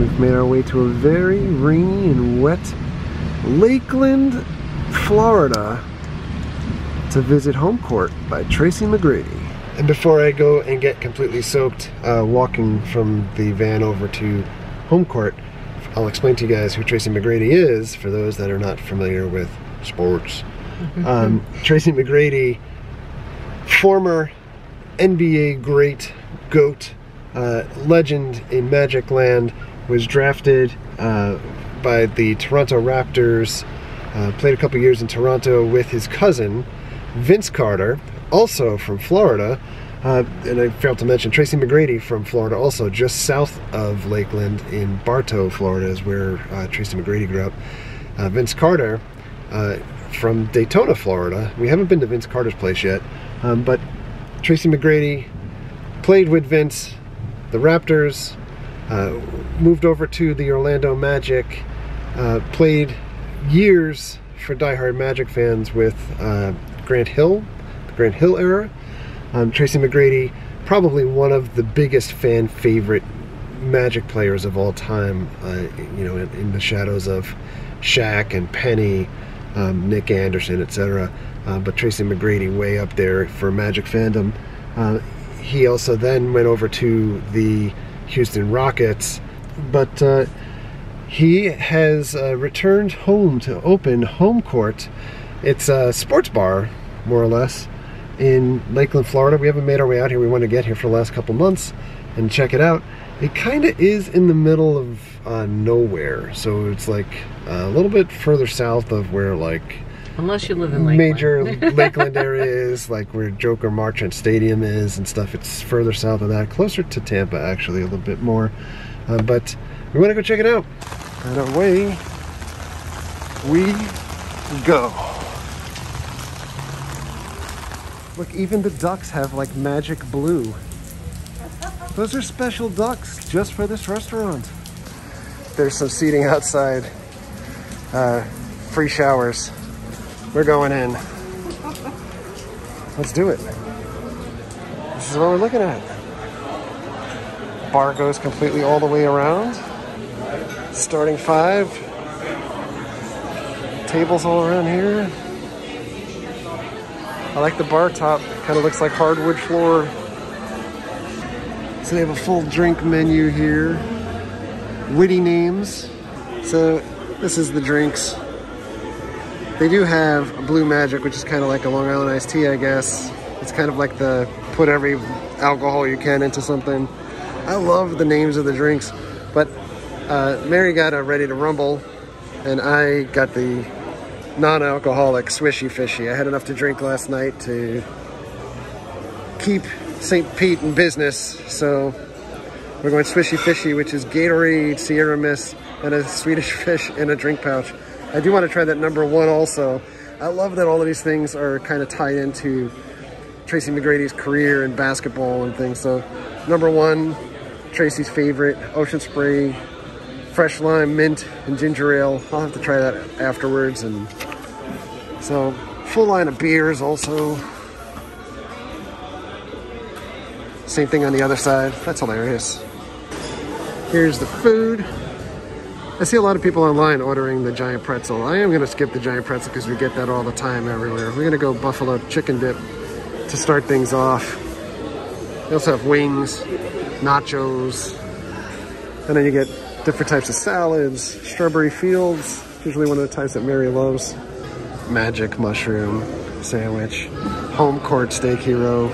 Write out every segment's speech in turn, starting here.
We've made our way to a very rainy and wet Lakeland, Florida, to visit HomeCourt by Tracy McGrady. And before I go and get completely soaked walking from the van over to HomeCourt, I'll explain to you guys who Tracy McGrady is for those that are not familiar with sports. Tracy McGrady, former NBA great, GOAT, legend in Magic Land, was drafted by the Toronto Raptors, played a couple years in Toronto with his cousin, Vince Carter, also from Florida, and I failed to mention Tracy McGrady from Florida also, just south of Lakeland in Bartow, Florida is where Tracy McGrady grew up. Vince Carter from Daytona, Florida. We haven't been to Vince Carter's place yet, but Tracy McGrady played with Vince, the Raptors, moved over to the Orlando Magic, played years for diehard Magic fans with Grant Hill, the Grant Hill era. Tracy McGrady, probably one of the biggest fan favorite Magic players of all time, you know, in the shadows of Shaq and Penny, Nick Anderson, etc. But Tracy McGrady way up there for Magic fandom. He also then went over to the Houston Rockets, but he has returned home to open HomeCourt. It's a sports bar, more or less, in Lakeland, Florida. We haven't made our way out here. We want to get here for the last couple months and check it out. It kind of is in the middle of nowhere, so it's like a little bit further south of where, like, unless you live in Lakeland. Major Lakeland area is, like where Joker Marchant Stadium is and stuff. It's further south of that, closer to Tampa actually, a little bit more. But we want to go check it out. And away we go. Look, even the ducks have like magic blue. Those are special ducks just for this restaurant. There's some seating outside, free showers. We're going in. Let's do it. This is what we're looking at. Bar goes completely all the way around. Starting five. Tables all around here. I like the bar top. It kind of looks like hardwood floor. So they have a full drink menu here. Witty names. So this is the drinks. They do have a Blue Magic, which is kind of like a Long Island iced tea, I guess. It's kind of like the put every alcohol you can into something. I love the names of the drinks, but Mary got a Ready to Rumble, and I got the non-alcoholic Swishy Fishy. I had enough to drink last night to keep St. Pete in business, so we're going Swishy Fishy, which is Gatorade, Sierra Mist, and a Swedish fish in a drink pouch. I do want to try that number one also. I love that all of these things are kind of tied into Tracy McGrady's career in basketball and things. So number one, Tracy's favorite, Ocean Spray, fresh lime, mint, and ginger ale. I'll have to try that afterwards. And so full line of beers also. Same thing on the other side. That's hilarious. Here's the food. I see a lot of people online ordering the giant pretzel. I am going to skip the giant pretzel because we get that all the time everywhere. We're going to go buffalo chicken dip to start things off. They also have wings, nachos, and then you get different types of salads, strawberry fields, usually one of the types that Mary loves. Magic mushroom sandwich, HomeCourt steak hero,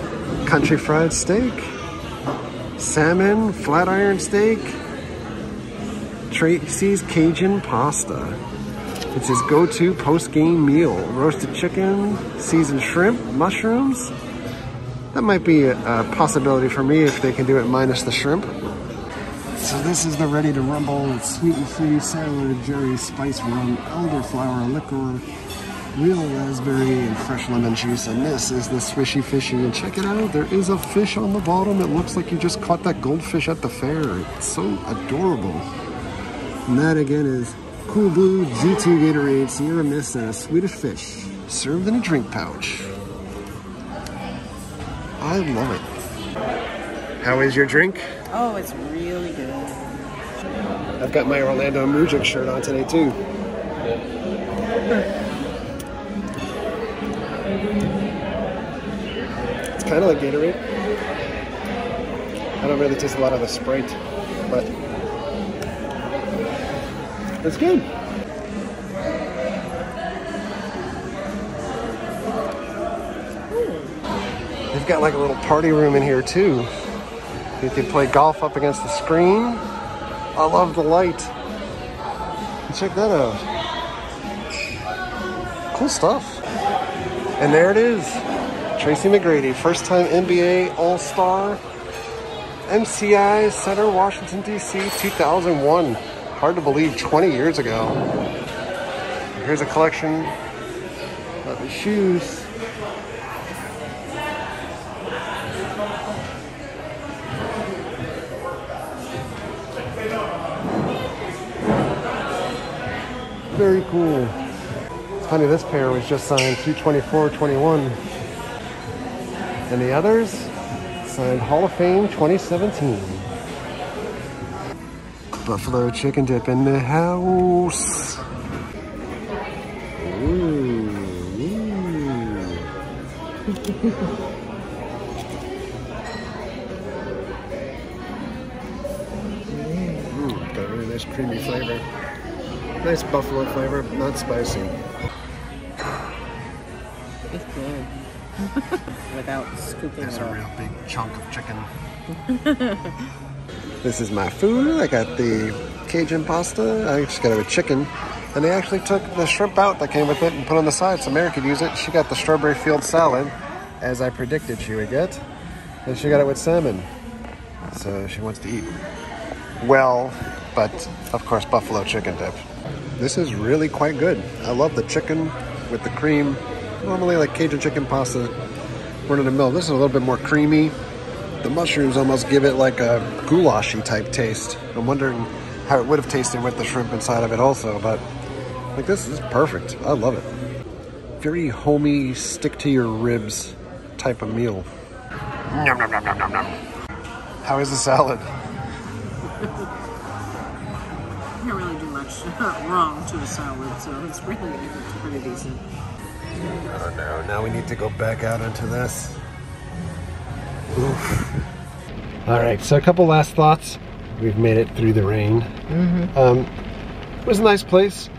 country fried steak, salmon, flat iron steak, Tracy's Cajun Pasta. It's his go-to post-game meal. Roasted chicken, seasoned shrimp, mushrooms. That might be a possibility for me if they can do it minus the shrimp. So this is the Ready to Rumble. It's sweet and fruity, sour Jerry, spice rum, elderflower liquor, real raspberry, and fresh lemon juice. And this is the Swishy Fishy. And check it out, there is a fish on the bottom. It looks like you just caught that goldfish at the fair. It's so adorable. And that again is Cool Blue, G2 Gatorade, Sierra Mist, and a Swedish fish, served in a drink pouch. I love it. How is your drink? Oh, it's really good. I've got my Orlando Magic shirt on today too. It's kind of like Gatorade. I don't really taste a lot of the Sprite, but it's good. They've got like a little party room in here too. You can play golf up against the screen. I love the light. Check that out. Cool stuff. And there it is. Tracy McGrady, first time NBA All-Star, MCI Center, Washington, D.C., 2001. Hard to believe, 20 years ago. Here's a collection of his shoes. Very cool. It's funny, this pair was just signed 2/24/21. And the others signed Hall of Fame 2017. Buffalo chicken dip in the house. Ooh. Ooh. Ooh, got a really nice creamy flavor. Nice buffalo flavor, but not spicy. It's good. Without scooping it. That's a real big chunk of chicken. This is my food. I got the Cajun pasta. I just got it with chicken. And they actually took the shrimp out that came with it and put it on the side so Mary could use it. She got the strawberry field salad, as I predicted she would get. And she got it with salmon. So she wants to eat well, but of course, buffalo chicken dip. This is really quite good. I love the chicken with the cream. Normally like Cajun chicken pasta, run of the mill. This is a little bit more creamy. The mushrooms almost give it like a goulashy type taste. I'm wondering how it would have tasted with the shrimp inside of it also, but like this is perfect. I love it. Very homey, stick to your ribs type of meal. Nom, nom, nom, nom, nom, nom. How is the salad? I can't really do much wrong to a salad, so it's really pretty decent. Oh no, now we need to go back out into this. Oof. All right, so a couple last thoughts. We've made it through the rain. Mm-hmm. It was a nice place.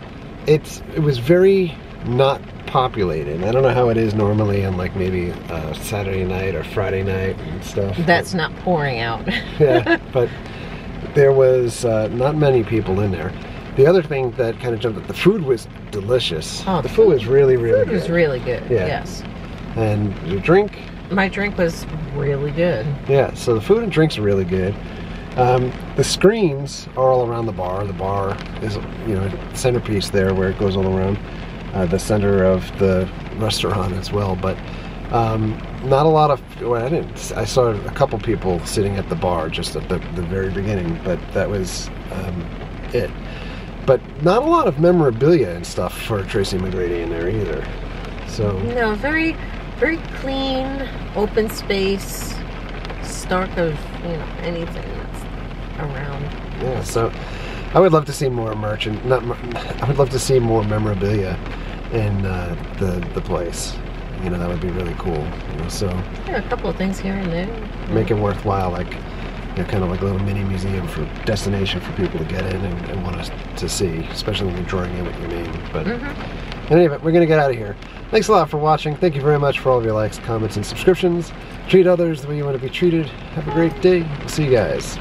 It was very not populated. I don't know how it is normally on like maybe Saturday night or Friday night and stuff. That's but, not pouring out. Yeah, but there was not many people in there. The other thing that kind of jumped up, the food was delicious. Oh, the food was really, really good. It was really good, yeah. Yes. And your drink? My drink was really good. Yeah, so the food and drinks are really good. The screens are all around the bar. The bar is, you know, centerpiece there where it goes all around the center of the restaurant as well. But not a lot of, well, I saw a couple people sitting at the bar just at the very beginning, but that was it. But not a lot of memorabilia and stuff for Tracy McGrady in there either. So no, very, very clean, open space, stark of, you know, anything that's around. Yeah, so I would love to see more merchant, I would love to see more memorabilia in the place. You know, that would be really cool, you know, so. There are a couple of things here and there. Make it worthwhile, like, you know, kind of like a little mini museum for destination for people to get in and want us to see, especially when you're drawing in what you mean. But in any event, we're going to get out of here. Thanks a lot for watching. Thank you very much for all of your likes, comments, and subscriptions. Treat others the way you want to be treated. Have a great day. We'll see you guys.